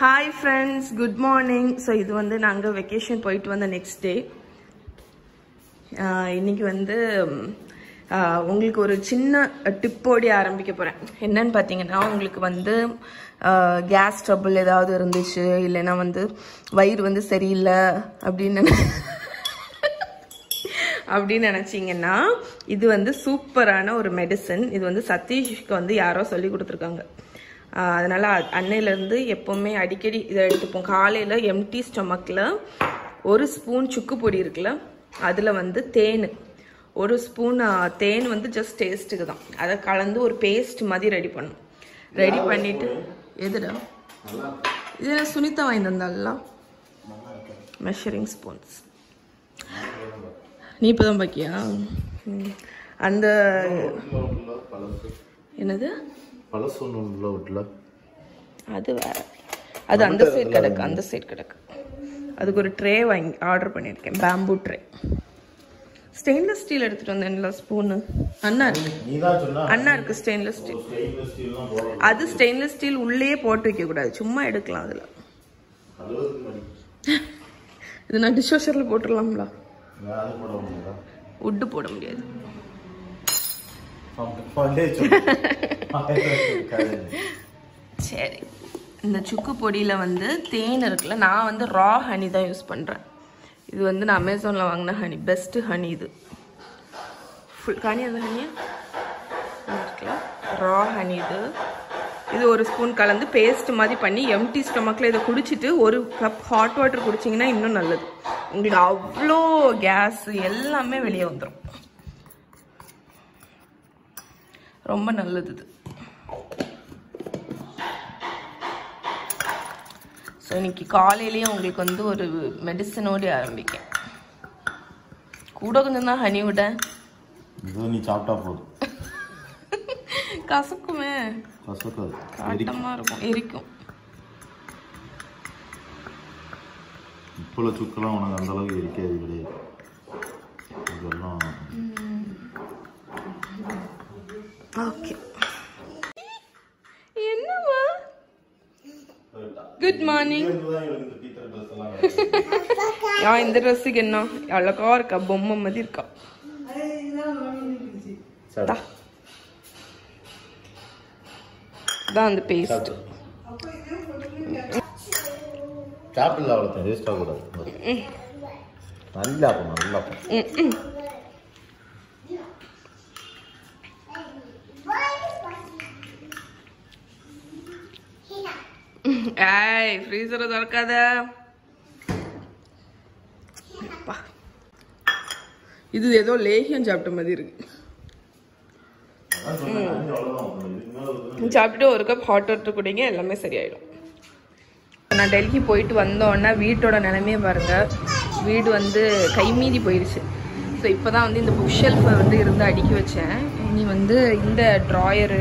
Hi friends, good morning. So this is our vacation point the next day. Today I will give you a tip. What do you think? Gas trouble, this is super medicine. This is Satish. அதனால அன்னையில இருந்து எப்பவுமே அடிக்கடி இத எடுத்துப்போம் காலையில empty ஸ்டொமக்ல ஒரு spoon சுக்கு பொடி இருக்குல அதுல வந்து தேன் ஒரு ஸ்பூன் தேன் வந்து ஜஸ்ட் டேஸ்ட்க்கு தான் அத கலந்து ஒரு பேஸ்ட் மாதிரி ரெடி பண்ணனும் ரெடி பண்ணிட்டு எதுடா இது சுனிதா வாங்கி தந்தால மெஷரிங் ஸ்பூன்ஸ் நீ இப்போதான் பாக்கியா அந்த என்னது That's அந்த சைடு கிடக்கு அந்த சைடு கிடக்கு அதுக்கு ஒரு ட்ரே வாங்கி ஆர்டர் பண்ணிருக்கேன் bamboo tray stainless steel எடுத்துட்டு வந்தேன்ல ஸ்பூன் அண்ணா இருக்கு stainless steel அது stainless steel உள்ளே போட்டு வைக்க கூடாது சும்மா எடுக்கலாம் அதுல இது நான் டிஷ் வாஷர்ல போட்டுறலாம்ல நான் போட முடியல wood போட முடியாது சரி இந்த சுக்கு பொடியில வந்து தேன் இருக்குல நான் வந்து ரா ஹனி தான் யூஸ் பண்றேன் இது வந்து நான் Amazonல வாங்குன ஹனி பெஸ்ட் ஹனி இது ফুল ஹனி அது ஹனி இருக்குல ரா ஹனி இது இது ஒரு ஸ்பூன் கலந்து பேஸ்ட் மாதிரி பண்ணி எம்டி ஸ்டொமக்ல இத குடிச்சிட்டு ஒரு கப் ஹாட் வாட்டர் குடிச்சீங்கன்னா இன்னும் நல்லது உங்களுக்கு அவ்ளோ গ্যাস எல்லாமே வெளிய வந்துரும் ரொம்ப நல்லது இது சோ இன்னைக்கு காலையிலயே உங்களுக்கு வந்து ஒரு மெடிசன் ஓடி ஆரம்பிக்கேன் கூட கொஞ்சம் தான் ஹனி விட இது நீ சாப்பிட்டா போதும் கசக்குமே கசக்காது காட்டமா இருக்கும் எரிக்கும் இப்போல சுக்கலாம் உனக்கு அந்த அளவுக்கு எரிக்காது விடு இதெல்லாம் Okay. Good morning. Yeah, in the dress again now. All of our ka bomma madirka. Da. Da and the paste. Chapel la orta taste aguda. Nalla ko nalla ko. Hey, freezer is dark. This is a Lahian chapter. Chapter is a hot water. I Delhi poet Vandana, wheat or an anime burger, wheat one the Kaimiri poet. So, if I'm in the bookshelf, I'm in the adequate and even in the drawer.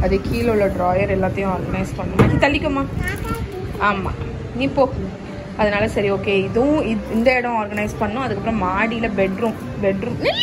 That's the key of the drawer. Organize it. That's okay. That's organize it. That's bedroom. Bedroom. Bedroom. That's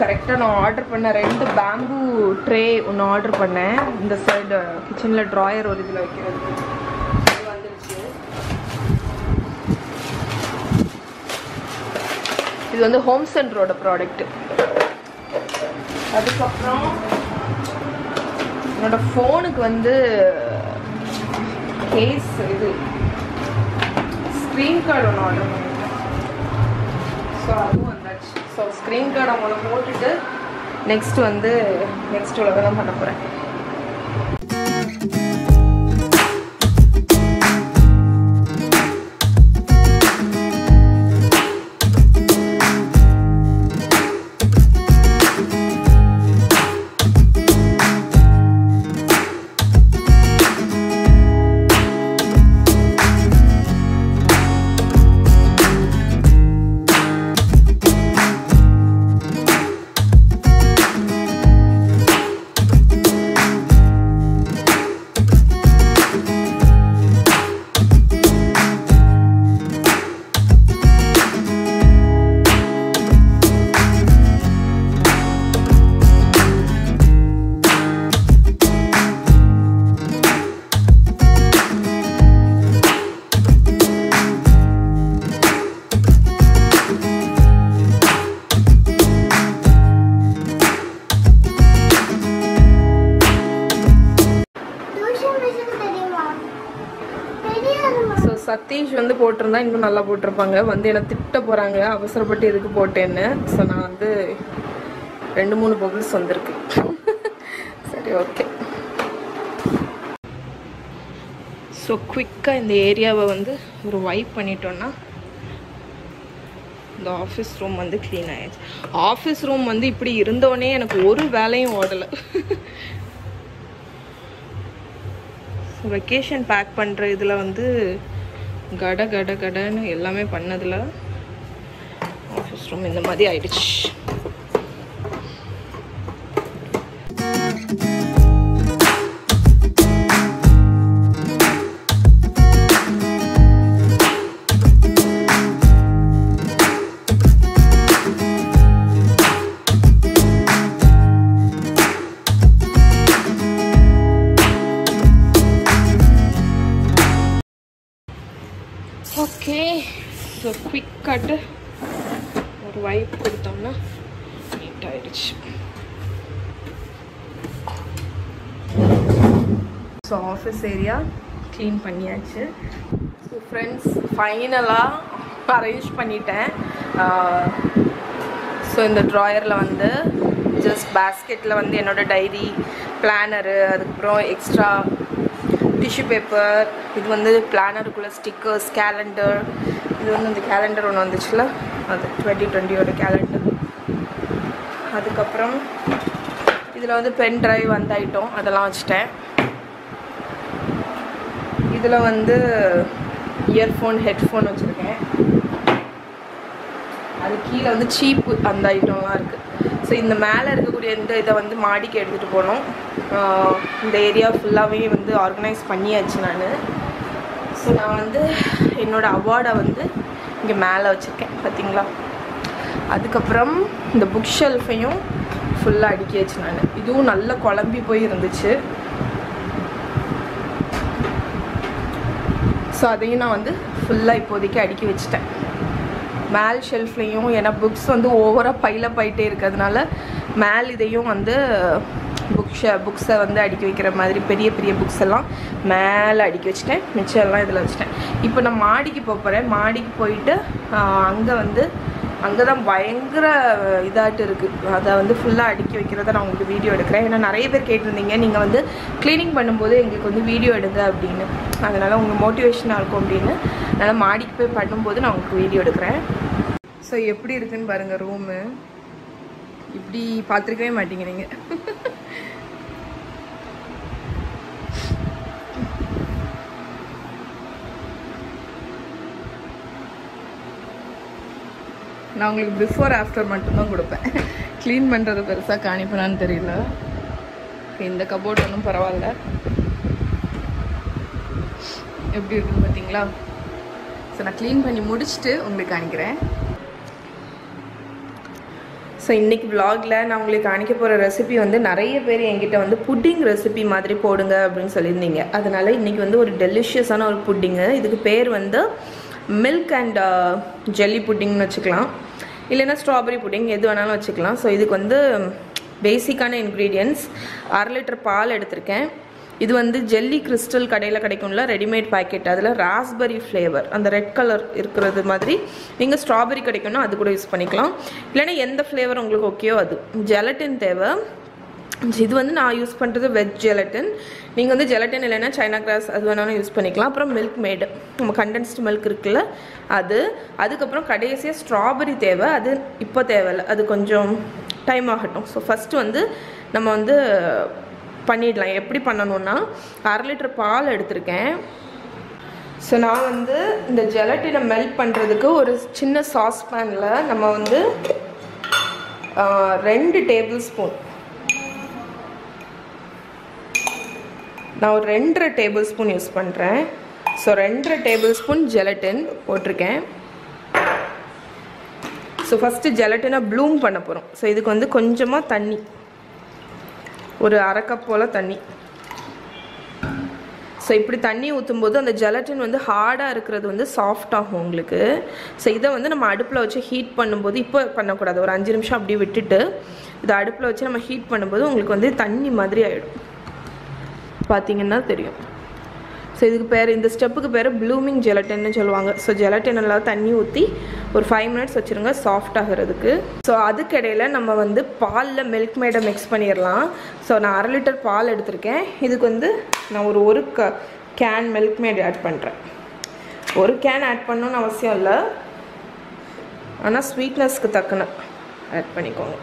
Corrector order panna rendu bamboo tray one order panna inda side kitchen la drawer oru idula vekkiradhu idu vandiruchu idu vandu home center oda product அதுக்கப்புறம் என்னோட ஃபோனுக்கு வந்து case இது screen card ஒன்று order பண்ணியிருக்கேன். So அதுவும் வந்தாச்சு. So screen card அவங்கள போட்டுட்டு நெக்ஸ்ட்டு வந்து நெக்ஸ்ட் விலாக் தான் பண்ண போகிறேன். சதீஷ் வந்து போட்டிருந்தா இன்னும் நல்லா போட்டிருப்பாங்க. வந்து என்னை திட்ட போகிறாங்க அவசரப்பட்டு எதுக்கு போட்டேன்னு. ஸோ நான் வந்து 2-3 பொருள்ஸ் வந்திருக்கு. சரி, ஓகே. ஸோ குவிக்காக இந்த ஏரியாவை வந்து ஒரு வைப் பண்ணிட்டோன்னா இந்த ஆஃபீஸ் ரூம் வந்து க்ளீன் ஆகிடுச்சு. ஆஃபீஸ் ரூம் வந்து இப்படி இருந்தோடனே எனக்கு ஒரு வேலையும் ஓடலை. வெக்கேஷன் பேக் பண்ணுற இதில் வந்து கட கட கடன்னு எல்லாமே பண்ணதில் ஆஃபீஸ் ரூம் இந்த மாதிரி ஆயிடுச்சு. ஓகே, ஸோ குவிக் கட்டு ஒரு வைப் கொடுத்தோம்னா நீட் ஆயிடுச்சு. ஸோ ஆஃபீஸ் ஏரியா க்ளீன் பண்ணியாச்சு. ஸோ ஃப்ரெண்ட்ஸ், ஃபைனலாக அரேஞ்ச் பண்ணிட்டேன். ஸோ இந்த ட்ராயரில் வந்து ஜஸ்ட் பேஸ்கெட்டில் வந்து என்னோடய டைரி, பிளானரு, அதுக்கப்புறம் எக்ஸ்ட்ரா டிஷ்யூ பேப்பர், இது வந்து பிளானருக்குள்ளே ஸ்டிக்கர்ஸ், கேலண்டர். இது வந்து இந்த கேலண்டர் ஒன்று வந்துச்சுல, அது 2020யோட கேலண்டர். அதுக்கப்புறம் இதில் வந்து பென் ட்ரைவ் வந்தாயிட்டோம், அதெல்லாம் வச்சுட்டேன். இதில் வந்து இயர்ஃபோன், ஹெட்ஃபோன் வச்சுருக்கேன். அது கீழே வந்து சீப்பு அந்த ஐட்டம்லாம் இருக்குது. ஸோ இந்த மேலே இருக்கக்கூடிய இந்த இதை வந்து மாடிக்கு எடுத்துகிட்டு போனோம். இந்த ஏரியா ஃபுல்லாகவே வந்து ஆர்கனைஸ் பண்ணியாச்சு நான். ஸோ நான் வந்து என்னோடய அவார்டை வந்து இங்கே மேலே வச்சுருக்கேன், பார்த்திங்களா. அதுக்கப்புறம் இந்த புக் ஷெல்ஃபையும் ஃபுல்லாக அடுக்கியாச்சு நான். இதுவும் நல்லா குழம்பி போய் இருந்துச்சு. ஸோ அதையும் நான் வந்து ஃபுல்லாக இப்போதைக்கு அடுக்கி வச்சுட்டேன். மேல் ஷெல்ஃப்லேயும் ஏன்னா புக்ஸ் வந்து ஓவராக பைலப் ஆகிட்டே இருக்கிறதுனால மேல் இதையும் வந்து புக்ஸை வந்து அடுக்கி வைக்கிற மாதிரி பெரிய பெரிய புக்ஸ் எல்லாம் மேலே அடுக்கி வச்சுட்டேன். மிச்சம் எல்லாம் இதில் வச்சுட்டேன். இப்போ நான் மாடிக்கு போகிறேன். மாடிக்கு போயிட்டு அங்கே வந்து அங்கே தான் பயங்கர இதாகிட்டு இருக்குது. அதை வந்து ஃபுல்லாக அடுக்கி வைக்கிறத நான் உங்களுக்கு வீடியோ எடுக்கிறேன். ஏன்னா நிறைய பேர் கேட்டிருந்தீங்க, நீங்கள் வந்து க்ளீனிங் பண்ணும்போது எங்களுக்கு வந்து வீடியோ எடுங்க அப்படின்னு. அதனால் உங்களுக்கு மோட்டிவேஷனாக இருக்கும் அப்படின்னு அதனால் மாடிக்கு போய் பண்ணும்போது நான் உங்களுக்கு வீடியோ எடுக்கிறேன். ஸோ எப்படி இருக்குதுன்னு பாருங்கள். ரூமு இப்படி பார்த்துருக்கவே மாட்டீங்க நீங்கள். நான் உங்களுக்கு பிஃபோர் ஆஃப்டர் மட்டும்தான் கொடுப்பேன். க்ளீன் பண்ணுறது பெருசாக காணிப்பேனான்னு தெரியல. இந்த கபோர்ட் ஒன்றும் பரவாயில்ல. எப்படி இருக்குன்னு பார்த்தீங்களா. ஸோ நான் க்ளீன் பண்ணி முடிச்சுட்டு உங்களுக்கு காணிக்கிறேன். ஸோ இன்றைக்கி விலாகில் நான் உங்களுக்கு காணிக்க போகிற ரெசிபி வந்து நிறைய பேர் என்கிட்ட வந்து புட்டிங் ரெசிபி மாதிரி போடுங்க அப்படின்னு சொல்லியிருந்தீங்க. அதனால் இன்றைக்கி வந்து ஒரு டெலிஷியஸான ஒரு புட்டிங்கு. இதுக்கு பேர் வந்து மில்க் அண்ட் ஜெல்லி புட்டிங்னு வச்சுக்கலாம், இல்லைன்னா ஸ்ட்ராபெரி புட்டிங், எது வேணாலும் வச்சுக்கலாம். ஸோ இதுக்கு வந்து பேசிக்கான இன்க்ரீடியன்ஸ். 1/2 லிட்டர் பால் எடுத்திருக்கேன். இது வந்து ஜெல்லி கிறிஸ்டல் கடையில் கிடைக்கும்ல ரெடிமேட் பாக்கெட், அதில் ராஸ்பெரி ஃப்ளேவர் அந்த ரெட் கலர் இருக்கிறது மாதிரி. நீங்கள் ஸ்ட்ராபெரி கிடைக்கும்னா அது கூட யூஸ் பண்ணிக்கலாம், இல்லைன்னா எந்த ஃப்ளேவர் உங்களுக்கு ஓகேயோ அது. ஜெலட்டின் தேவை. இது வந்து நான் யூஸ் பண்ணுறது வெஜ் ஜெலட்டின். நீங்கள் வந்து ஜெலட்டின் இல்லைன்னா சைனா கிராஸ் அது வேணாலும் யூஸ் பண்ணிக்கலாம். அப்புறம் மில்க் மேடு, நம்ம கண்டென்ஸ்டு மில்க் இருக்குல்ல அது. அதுக்கப்புறம் கடைசியாக ஸ்ட்ராபெரி தேவை, அது இப்போ தேவையில்லை, அது கொஞ்சம் டைம் ஆகட்டும். ஸோ ஃபஸ்ட்டு வந்து நம்ம வந்து பண்ணிடலாம். எப்படி பண்ணணும்னா 1/2 லிட்டர் பால் எடுத்திருக்கேன். ஸோ நான் வந்து இந்த ஜெலட்டினை மெல்ட் பண்ணுறதுக்கு ஒரு சின்ன சாஸ்பேனில் நம்ம வந்து 2 டேபிள் ஸ்பூன், நான் ஒரு 2.5 டேபிள் ஸ்பூன் யூஸ் பண்ணுறேன். ஸோ 2.5 டேபிள் ஸ்பூன் ஜெலட்டின் போட்டிருக்கேன். ஸோ ஃபஸ்ட்டு ஜெலட்டினை ப்ளூம் பண்ண போகிறோம். ஸோ இதுக்கு வந்து கொஞ்சமாக தண்ணி, ஒரு அரை கப் போல் தண்ணி. ஸோ இப்படி தண்ணி ஊற்றும்போது அந்த ஜெலட்டின் வந்து ஹார்டாக இருக்கிறது வந்து சாஃப்டாகும் உங்களுக்கு. ஸோ இதை வந்து நம்ம அடுப்பில் வச்சு ஹீட் பண்ணும்போது, இப்போ பண்ணக்கூடாது, ஒரு 5 நிமிஷம் அப்படியே விட்டுட்டு இதை அடுப்பில் வச்சு நம்ம ஹீட் பண்ணும்போது உங்களுக்கு வந்து தண்ணி மாதிரி ஆகிடும், பார்த்தீங்கன்னா தெரியும். ஸோ இதுக்கு பேர், இந்த ஸ்டெப்புக்கு பேர் ப்ளூமிங் ஜெலட்டின்னு சொல்லுவாங்க. ஸோ ஜெலட்டின் எல்லாம் தண்ணி ஊற்றி ஒரு 5 மினிட்ஸ் வச்சுருங்க சாஃப்ட் ஆகிறதுக்கு. ஸோ அதுக்கிடையில் நம்ம வந்து பாலில் மில்க் மேடை மிக்ஸ் பண்ணிடலாம். ஸோ நான் 1/2 லிட்டர் பால் எடுத்திருக்கேன். இதுக்கு வந்து நான் ஒரு கேன் மில்க் மேட் ஆட் பண்ணுறேன். ஒரு கேன் ஆட் பண்ணணும்னு அவசியம் இல்லை, ஆனால் ஸ்வீட்னஸ்க்கு தக்கன ஆட் பண்ணிக்கோங்க.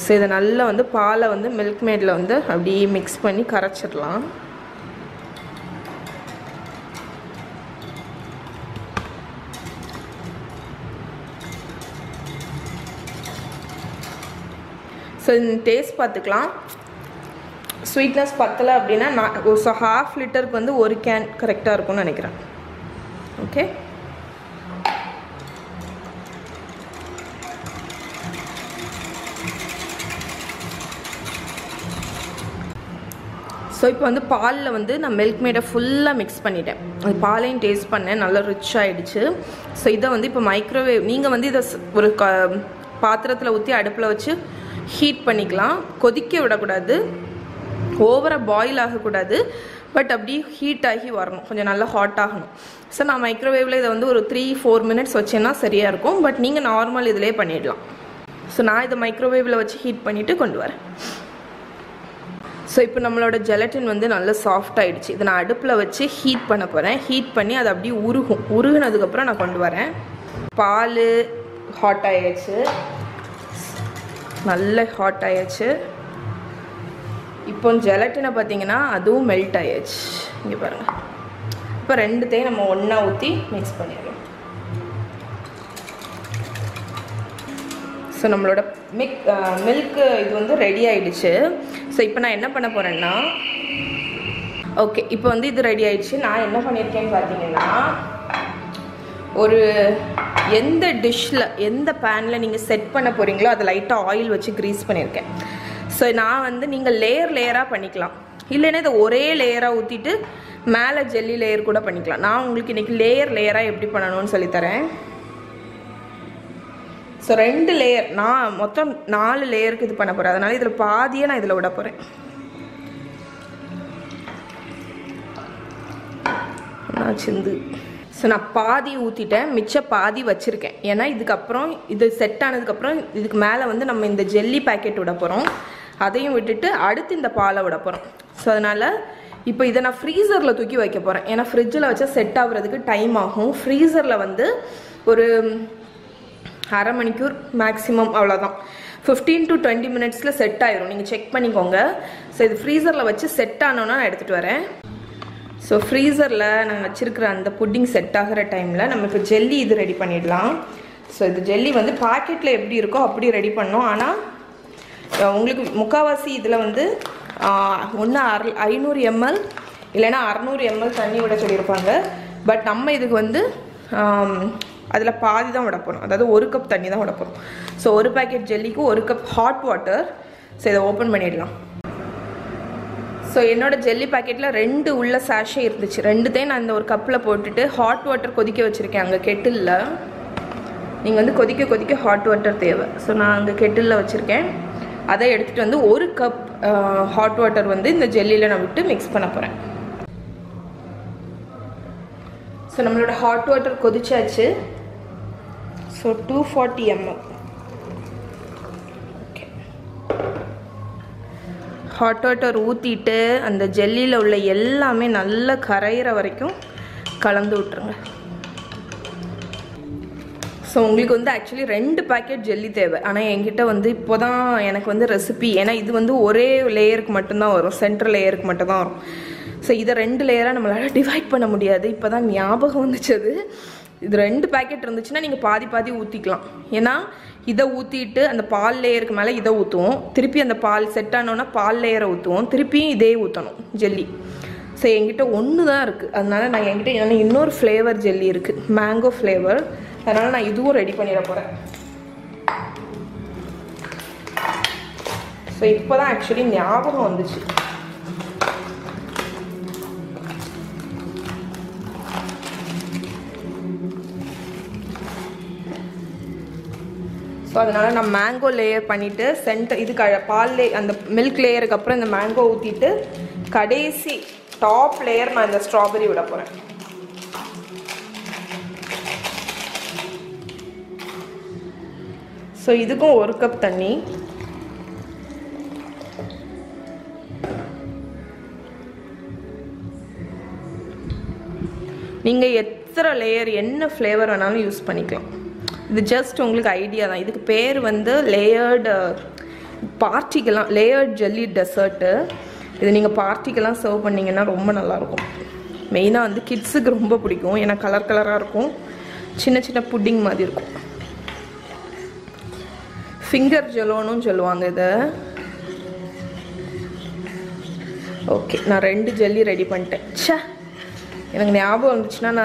ஸோ இதை நல்லா வந்து பாலை வந்து மில்க் மேடில் வந்து அப்படியே மிக்ஸ் பண்ணி கரைச்சிடலாம். ஸோ டேஸ்ட் பார்த்துக்கலாம். ஸ்வீட்னஸ் பத்தலை அப்படின்னா நான் 1/2 லிட்டருக்கு வந்து 1 கேன் கரெக்டாக இருக்கும்னு நினைக்கிறேன். ஓகே, ஸோ இப்போ வந்து பாலில் வந்து நான் மில்க் மேடை ஃபுல்லாக மிக்ஸ் பண்ணிட்டேன். அது பாலையும் டேஸ்ட் பண்ணேன், நல்லா ரிச் ஆகிடுச்சு. ஸோ இதை வந்து இப்போ மைக்ரோவேவ், நீங்கள் வந்து இதை ஒரு பாத்திரத்தில் ஊற்றி அடுப்பில் வச்சு ஹீட் பண்ணிக்கலாம். கொதிக்க விடக்கூடாது, ஓவராக பாயில் ஆகக்கூடாது, பட் அப்படியே ஹீட் ஆகி வரணும், கொஞ்சம் நல்லா ஹாட் ஆகணும். ஸோ நான் மைக்ரோவேவில் இதை வந்து ஒரு 3-4 மினிட்ஸ் வச்சேன்னா சரியாக இருக்கும். பட் நீங்கள் நார்மல் இதிலே பண்ணிடலாம். ஸோ நான் இதை மைக்ரோவேவில் வச்சு ஹீட் பண்ணிவிட்டு கொண்டு வரேன். ஸோ இப்போ நம்மளோட ஜெலட்டின் வந்து நல்லா சாஃப்ட் ஆகிடுச்சு. இதை நான் அடுப்பில் வச்சு ஹீட் பண்ண போகிறேன். ஹீட் பண்ணி அது அப்படியே உருகும். உருகினதுக்கப்புறம் நான் கொண்டு வரேன். பால் ஹாட் ஆகிடுச்சு, நல்லா ஹாட் ஆகிடுச்சு. இப்போ ஜெலட்டினை பார்த்தீங்கன்னா அதுவும் மெல்ட் ஆகிடுச்சு, இங்கே பாருங்கள். இப்போ ரெண்டுத்தையும் நம்ம ஒன்றா ஊற்றி மிக்ஸ் பண்ணிடலாம். ஸோ நம்மளோட மில்க்கு இது வந்து ரெடி ஆகிடுச்சு. ஸோ இப்போ நான் என்ன பண்ண போகிறேன்னா, ஓகே இப்போ வந்து இது ரெடி ஆகிடுச்சு. நான் என்ன பண்ணியிருக்கேன்னு பார்த்தீங்கன்னா, ஒரு எந்த டிஷ்ஷில் எந்த பேனில் நீங்கள் செட் பண்ண போகிறீங்களோ அதை லைட்டாக ஆயில் வச்சு க்ரீஸ் பண்ணியிருக்கேன். ஸோ நான் வந்து நீங்கள் லேயராக பண்ணிக்கலாம், இல்லைன்னா இதை ஒரே லேயராக ஊற்றிட்டு மேலே ஜெல்லி லேயர் கூட பண்ணிக்கலாம். நான் உங்களுக்கு இன்றைக்கி லேயராக எப்படி பண்ணணும்னு சொல்லித்தரேன். ஸோ 2 லேயர், நான் மொத்தம் 4 லேயருக்கு இது பண்ண போகிறேன். அதனால் இதில் பாதியை நான் இதில் விட போகிறேன். சிந்து ஸோ நான் பாதி ஊற்றிட்டேன், மிச்ச பாதி வச்சுருக்கேன். ஏன்னா இதுக்கப்புறம் இது செட் ஆனதுக்கப்புறம் இதுக்கு மேலே வந்து நம்ம இந்த ஜெல்லி பேக்கெட் விட போகிறோம், அதையும் விட்டுட்டு அடுத்து இந்த பாலை விட போகிறோம். ஸோ அதனால் இப்போ இதை நான் ஃப்ரீசரில் தூக்கி வைக்க போகிறேன். ஏன்னா ஃப்ரிட்ஜில் வச்சா செட் ஆகுறதுக்கு டைம் ஆகும். ஃப்ரீசரில் வந்து ஒரு 1/2 மணிக்கூர் மேக்ஸிமம், அவ்வளோதான். 15 to 20 மினிட்ஸில் செட் ஆயிரும், நீங்கள் செக் பண்ணிக்கோங்க. ஸோ இது ஃப்ரீசரில் வச்சு செட் ஆனோன்னா நான் எடுத்துகிட்டு வரேன். ஸோ ஃப்ரீசரில் நான் வச்சுருக்கிற அந்த புட்டிங் செட் ஆகிற டைமில் நம்ம இப்போ ஜெல்லி இது ரெடி பண்ணிடலாம். ஸோ இது ஜெல்லி வந்து பாக்கெட்டில் எப்படி இருக்கோ அப்படி ரெடி பண்ணோம். ஆனால் உங்களுக்கு முக்கால்வாசி இதில் வந்து ஒன்று 500 ml இல்லைன்னா 600 ml தண்ணி விட சொல்லியிருப்பாங்க. பட் நம்ம இதுக்கு வந்து அதில் பாதி தான் விட போகிறோம், அதாவது 1 கப் தண்ணி தான் விட போகிறோம். ஸோ ஒரு பேக்கெட் ஜெல்லிக்கு 1 கப் ஹாட் வாட்டர். ஸோ இதை ஓப்பன் பண்ணிடலாம். ஸோ என்னோடய ஜெல்லி பேக்கெட்டில் 2 உள்ள சாஷே இருந்துச்சு. 2த்தையும் நான் இந்த 1 கப்பில் போட்டுட்டு ஹாட் வாட்டர் கொதிக்க வச்சுருக்கேன் அங்கே கெட்டிலில். நீங்க வந்து கொதிக்க கொதிக்க ஹாட் வாட்டர் தேவை சோ நான் அந்த கெட்டில்ல வச்சிருக்கேன் அதை எடுத்துட்டு வந்து 1 கப் ஹாட் வாட்டர் வந்து இந்த ஜெல்லில நான் விட்டு mix பண்ண போறேன் சோ நம்மளோட ஹாட் வாட்டர் கொதிச்சாச்சு so 240 ml okay hot water ஊத்திட்டு அந்த ஜெல்லில உள்ள எல்லாமே நல்லா கரையற வரைக்கும் கலந்து விட்டுருங்க So, you can actually rent a packet jelly there. And I get a recipe. And I do one layer, central layer. So, either rent layer and divide Panamudia. Padan Yaba on the Chad. The rent packet on the China in a padi padi utikla. Yena, either uti and the pal layer, Mala either utu, trippy and the pal setan on a pal layer utu, trippy they utan jelly. So, you get one dark, another inner flavor jelly, mango flavor. அதனால நான் இதுவும் ready பண்ணிர போறேன் so இப்போதான் actually ஞாபகம் வந்துச்சு so அதனால நான் mango layer பண்ணிட்டு சென்டர் இது பால் அந்த milk லேயருக்கு அப்புறம் இந்த mango ஊத்திட்டு கடைசி டாப் லேயர் நான் இந்த strawberry விட போறேன் So, this is 1 cup tanni. You can use any layer any flavor. This is just an idea. This is layered particle, layered jelly dessert. If you particle serve it, it will be very good. Mainly, kids are very good. It color color. Chinna pudding. Finger jello Okay, I ready two jelly ready pante. Cha, I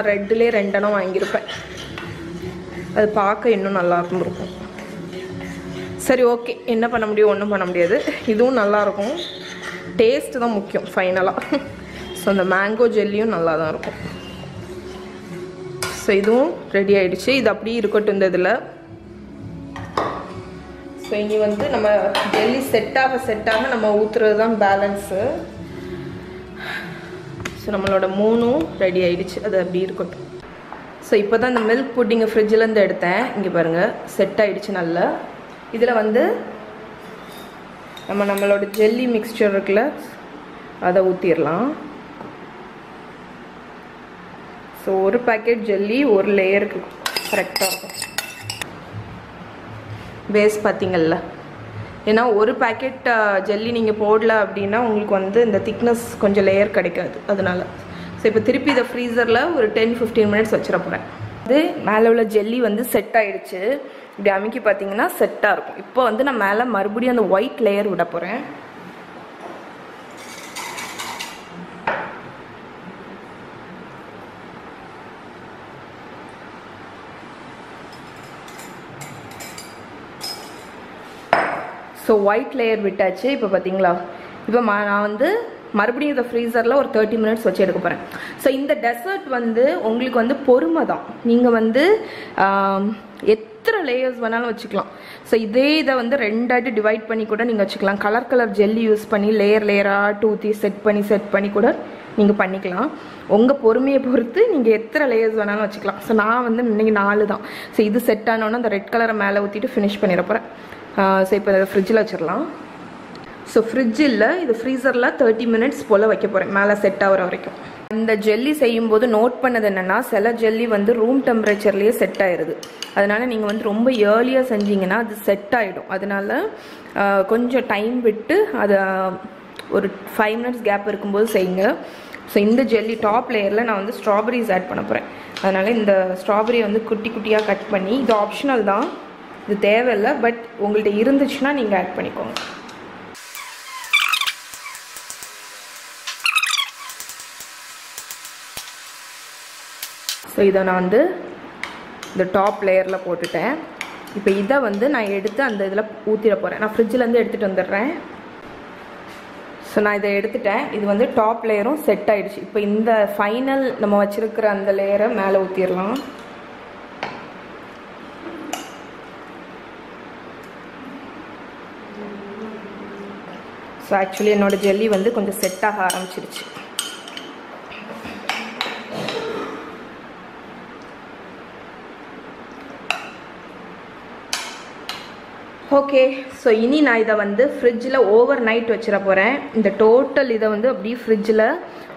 red jelly renda na mangirupa. Adu paaka inno nalla irukum. Sari okay, enna panna mudiyum onnum panna mudiyadhu. Idhum nalla irukum. Taste da mukkiyam finally. So the mango jelly nalla da irukum. So idhum ready aiduchu. Idu appadi irukattum idhila. So, we will jelly set up set up and balance. So, we will ready So, now the milk pudding in the fridge. Set up. This is the jelly mixture. So, one packet jelly, one layer. Base pathingalla ena oru packet jelly neenga podla appadina ungalku vandu inda thickness konja layer kadikadhu adanal so ipo thirupi the freezer la or 10-15 minutes vachira poren adu mala ulla jelly vandu set aiduchu ipdi amiki pathingna set a irukum ipo vandu na mala marubadi and white layer vida poren So white layer விட்டாச்சு இப்போ பாத்தீங்களா இப்போ நான் வந்து மறுபடியும் இந்த ஃப்ரீசர்ல ஒரு 30 minutes வச்சு எடுக்க போறேன் சோ இந்த டெசர்ட் வந்து உங்களுக்கு வந்து பொறுமை தான் நீங்க வந்து எத்தனை லேயர்ஸ் வேணாலும் வச்சுக்கலாம் சோ இத வந்து ரெண்டாட்டி டிவைட் பண்ணி கூட நீங்க வச்சுக்கலாம் கலர் கலர் ஜெல்லி யூஸ் பண்ணி லேயர் லேயரா டூத்தி செட் பண்ணி கூட நீங்க பண்ணிக்கலாம் உங்க பொறுமையை பொறுத்து நீங்க எத்தனை லேயர்ஸ் வேணாலும் வச்சுக்கலாம் சோ நான் வந்து இன்னைக்கு 4 தான் சோ இது செட் ஆனோன அந்த ரெட் கலரை மேலே ஊத்திட்டு finish பண்ணிர போறேன் So, இப்போ இந்த ஃப்ரிட்ஜ்ல வச்சிரலாம் சோ ஃப்ரிட்ஜ் இல்ல இது ஃப்ரீசர்ல 30 minutes போல வைக்க போறேன் மேல செட் ஆவற வரைக்கும் இந்த ஜெல்லி செய்யும்போது நோட் பண்ணது என்னன்னா சில ஜெல்லி வந்து ரூம் டெம்பரேச்சர்லயே செட் ஆயிருது அதனால நீங்க வந்து ரொம்ப early-ஆ செஞ்சீங்கன்னா அது செட் ஆயிடும் அதனால கொஞ்சம் டைம் விட்டு அது ஒரு 5 minutes கேப் இருக்கும்போது செய்யுங்க சோ இந்த ஜெல்லி டாப் லேயர்ல நான் வந்து strawberries add பண்ண போறேன் அதனால இந்த strawberry வந்து குட்டி குட்டியா கட் பண்ணி இது ஆப்ஷனல் தான் But உங்கள்ட்ட இருந்துச்சுனா நீங்க ஆட் பண்ணிக்கோங்க சோ இத நான் வந்து இந்த டாப் லேயர்ல போட்டுட்டேன் இப்போ இத வந்து நான் எடுத்து அந்த இதல ஊத்திர போறேன் நான் ஃப்ரிட்ஜ்ல இருந்து எடுத்துட்டு வந்தறேன் சோ நான் இத எடுத்துட்டேன் இது வந்து டாப் லேயரும் செட் ஆயிடுச்சு இப்போ இந்த ஃபைனல் நம்ம வச்சிருக்கிற அந்த லேயரை மேலே ஊத்திரலாம் So actually என்னோட ஜெல்லி வந்து கொஞ்சம் செட் ஆக ஆரம்பிச்சிடுச்சு. ஓகே, ஸோ இனி நான் இதை வந்து ஃப்ரிட்ஜில் ஓவர் நைட் வச்சிட போகிறேன். இந்த டோட்டல் இதை வந்து அப்படியே ஃப்ரிட்ஜில்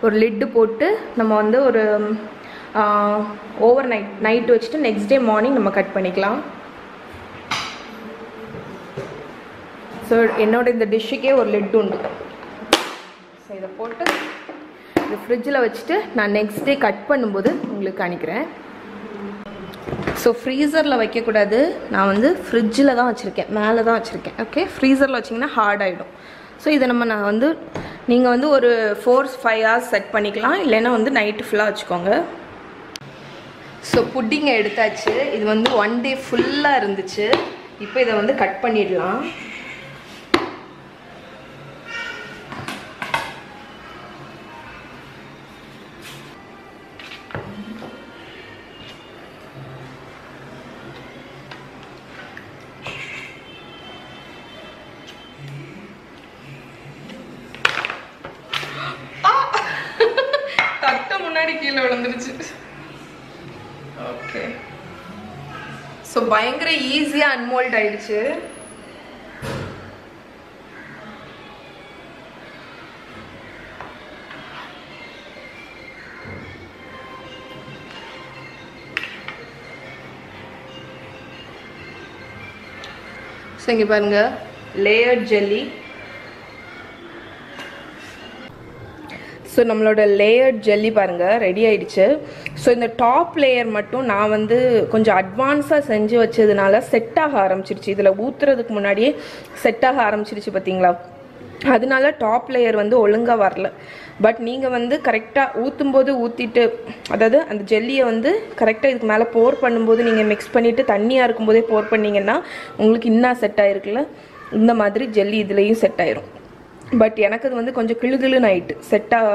ஒரு லிட்டு போட்டு நம்ம வந்து ஒரு ஓவர் நைட் வச்சுட்டு நெக்ஸ்ட் டே மார்னிங் நம்ம கட் பண்ணிக்கலாம். ஸோ என்னோட இந்த டிஷ்ஷுக்கே ஒரு லிட்டு உண்டு. ஸோ இதை போட்டு இந்த ஃப்ரிட்ஜில் வச்சுட்டு நான் நெக்ஸ்ட் டே கட் பண்ணும்போது உங்களுக்கு காமிக்கிறேன். ஸோ ஃப்ரீசரில் வைக்கக்கூடாது, நான் வந்து ஃப்ரிட்ஜில் தான் வச்சுருக்கேன், மேலே தான் வச்சுருக்கேன். ஓகே, ஃப்ரீசரில் வச்சிங்கன்னா ஹார்ட் ஆகிடும். ஸோ இதை நான் வந்து நீங்கள் வந்து ஒரு 4-5 ஹவர்ஸ் செட் பண்ணிக்கலாம், இல்லைன்னா வந்து நைட்டு ஃபுல்லாக வச்சுக்கோங்க. ஸோ புட்டிங்கை எடுத்தாச்சு. இது வந்து 1 டே ஃபுல்லாக இருந்துச்சு. இப்போ இதை வந்து கட் பண்ணிடலாம். கீழே விழுந்துருச்சு. ஓகே, ஸோ பயங்கர ஈஸியாக அன்மோல்ட் ஆயிடுச்சு. ஸோ இங்கே பாருங்க, லேயர்ட் ஜெல்லி. ஸோ நம்மளோட லேயர்ட் ஜெல்லி பாருங்கள் ரெடி ஆயிடுச்சு. ஸோ இந்த டாப் லேயர் மட்டும் நான் வந்து கொஞ்சம் அட்வான்ஸாக செஞ்சு வச்சதுனால செட் ஆக ஆரம்பிச்சிருச்சு. இதில் ஊற்றுறதுக்கு முன்னாடியே செட் ஆக ஆரம்பிச்சிருச்சு, பார்த்தீங்களா? அதனால டாப் லேயர் வந்து ஒழுங்காக வரல. பட் நீங்கள் வந்து கரெக்டாக ஊற்றும்போது ஊற்றிட்டு, அதாவது அந்த ஜெல்லியை வந்து கரெக்டாக இதுக்கு மேலே போர் பண்ணும்போது நீங்கள் மிக்ஸ் பண்ணிவிட்டு தண்ணியாக இருக்கும்போதே போர் பண்ணிங்கன்னா உங்களுக்கு இன்னும் செட் ஆகிருக்குல்ல, இந்த மாதிரி ஜெல்லி இதுலேயும் செட் ஆயிரும். பட் எனக்கு அது வந்து கொஞ்சம் கிளுகிளுன்னு ஆகிட்டு செட்டாக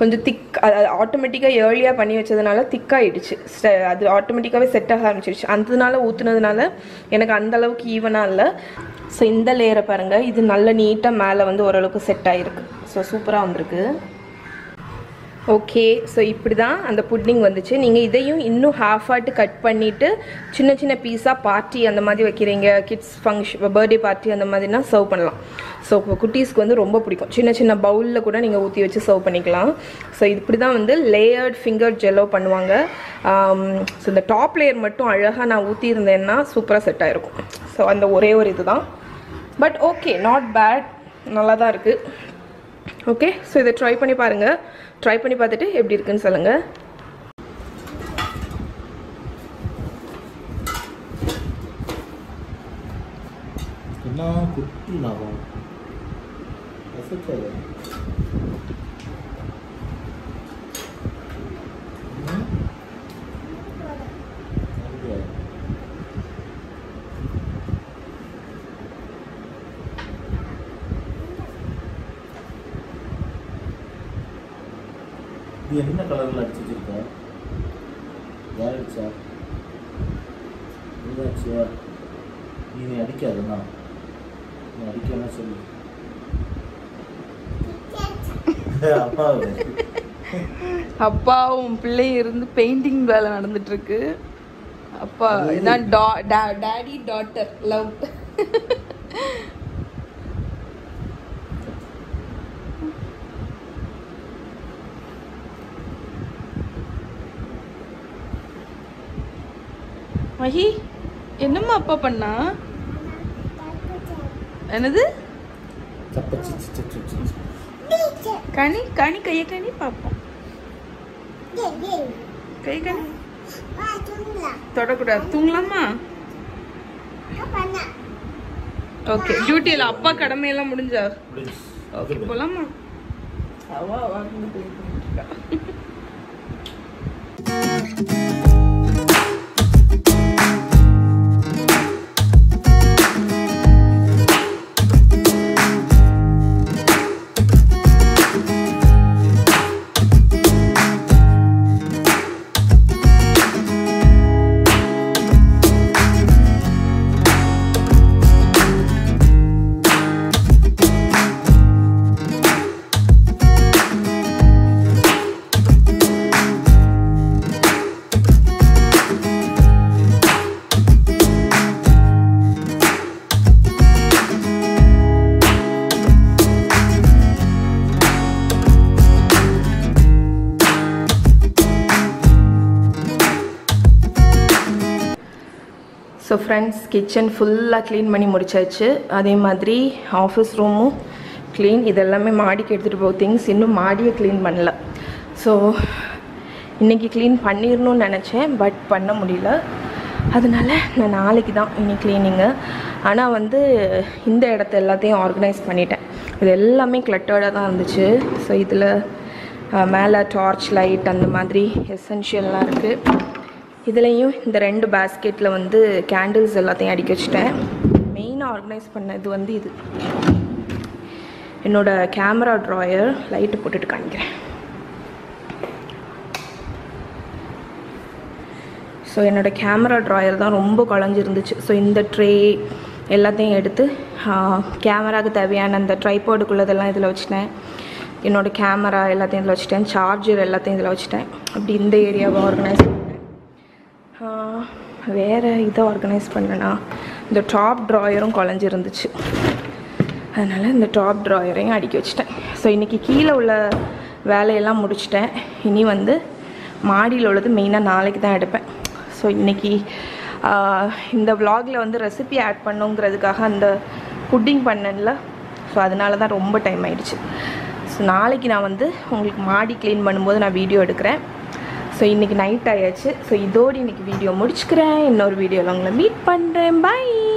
கொஞ்சம் திக், அது ஆட்டோமேட்டிக்காக ஏர்லியாக பண்ணி வச்சதுனால திக்காகிடுச்சு. அது ஆட்டோமேட்டிக்காகவே செட் ஆக ஆரம்பிச்சிடுச்சு. அதனால ஊற்றுனதுனால எனக்கு அந்தளவுக்கு ஈவனாக இல்லை. ஸோ இந்த லேயரை பாருங்கள், இது நல்ல நீட்டாக மேலே வந்து ஓரளவுக்கு செட் ஆகிருக்கு. ஸோ சூப்பராக வந்திருக்கு. ஓகே, ஸோ இப்படி தான் அந்த புட்டிங் வந்துச்சு. நீங்கள் இதையும் இன்னும் ஹாஃப் ஆட்டு கட் பண்ணிவிட்டு சின்ன சின்ன பீஸாக பார்ட்டி அந்த மாதிரி வைக்கிறீங்க, கிட்ஸ் ஃபங்க்ஷன், பர்த்டே பார்ட்டி அந்த மாதிரினா சர்வ் பண்ணலாம். ஸோ குட்டீஸ்க்கு வந்து ரொம்ப பிடிக்கும். சின்ன சின்ன பவுலில் கூட நீங்கள் ஊற்றி வச்சு சர்வ் பண்ணிக்கலாம். ஸோ இப்படி தான் வந்து லேயர்ட் ஃபிங்கர் ஜெல்லோ பண்ணுவாங்க. ஸோ இந்த டாப் லேயர் மட்டும் அழகாக நான் ஊற்றி இருந்தேன்னா சூப்பராக செட் ஆகிருக்கும். ஸோ அந்த ஒரே ஒரு இது தான், பட் ஓகே, நாட் பேட், நல்லா தான் இருக்குது. ஓகே, ஸோ இதை ட்ரை பண்ணி பாருங்கள். ட்ரை பண்ணி பார்த்துட்டு எப்படி இருக்குன்னு சொல்லுங்கள். இது என்ன கலரில் அடிச்சு வச்சுருக்கேன்? யார் அடிச்சா? இதாச்சியா? நீ அடிக்காதுண்ணா, நீ அடிக்கலாம் சொல்லு. அப்பாவும் பிள்ளையும் இருந்து பெயிண்டிங் வேலை நடந்துட்டுருக்கு. அப்பா இதான் டாடி டாட்டர் லவ். மஹி என்னம்மா அப்பா பண்ணா? என்னது கனி கனி கைய கனி பாப்போம். கை கனி தொடக்கூடாது, தூங்கலாமா? ஓகே, டியூட்டியில அப்பா கடமையெல்லாம் முடிஞ்சா? ஓகே, போலாமா? friends, kitchen full clean பண்ணி முடிச்சாச்சு. அதே மாதிரி ஆபீஸ் ரூமும் clean. இதெல்லாம் மாடிக்கு எடுத்துட்டு போற things இன்னும் மாடியை clean பண்ணல. So இன்னைக்கு clean பண்ணிரணும்னு நினைச்சேன் பட் பண்ண முடியல. அதனால நான் நாளைக்கு தான் இனி cleaning. ஆனா வந்து இந்த இடத்தை எல்லாத்தையும் organize பண்ணிட்டேன். இது எல்லாமே cluttered-ஆ தான் இருந்துச்சு. So இதுல மேல torch light அந்த மாதிரி essential-ஆ இருக்கு. இதிலேயும் இந்த ரெண்டு பாஸ்கெட்ல வந்து கேண்டில்ஸ் எல்லாத்தையும் அடிக்க வச்சிட்டேன். மெயினா ஆர்கனைஸ் பண்ணது வந்து இது என்னோட கேமரா டிராயர். லைட் போட்டுட்டு காமிக்கிறேன். ஸோ என்னோட கேமரா டிராயர் தான் ரொம்ப குழஞ்சிருந்துச்சு. ஸோ இந்த ட்ரே எல்லாத்தையும் எடுத்து கேமராக்கு தேவையான அந்த ட்ரைபாடுக்குள்ளதெல்லாம் இதில் வச்சுட்டேன். என்னோட கேமரா எல்லாத்தையும் இதில் வச்சுட்டேன். சார்ஜர் எல்லாத்தையும் இதில் வச்சுட்டேன். அப்படி இந்த ஏரியாவை ஆர்கனைஸ் வேறு இதை ஆர்கனைஸ் பண்ணேன்னா இந்த டாப் ட்ராயரும் குழஞ்சிருந்துச்சு. அதனால் இந்த டாப் ட்ராயரையும் அடிக்க வச்சுட்டேன். ஸோ இன்றைக்கி கீழே உள்ள வேலையெல்லாம் முடிச்சிட்டேன். இனி வந்து மாடியில் உள்ளது மெயினாக நாளைக்கு தான் எடுப்பேன். ஸோ இன்றைக்கி இந்த விலாகில் வந்து ரெசிபி ஆட் பண்ணுங்கிறதுக்காக அந்த புட்டிங் பண்ணல. ஸோ அதனால தான் ரொம்ப டைம் ஆகிடுச்சு. ஸோ நாளைக்கு நான் வந்து உங்களுக்கு மாடி க்ளீன் பண்ணும்போது நான் வீடியோ எடுக்கிறேன். ஸோ இன்றைக்கி நைட் ஆயாச்சு. ஸோ இதோடு இன்றைக்கி வீடியோ முடிச்சுக்கிறேன். இன்னொரு வீடியோவில் உங்களை மீட் பண்ணுறேன். பாய்.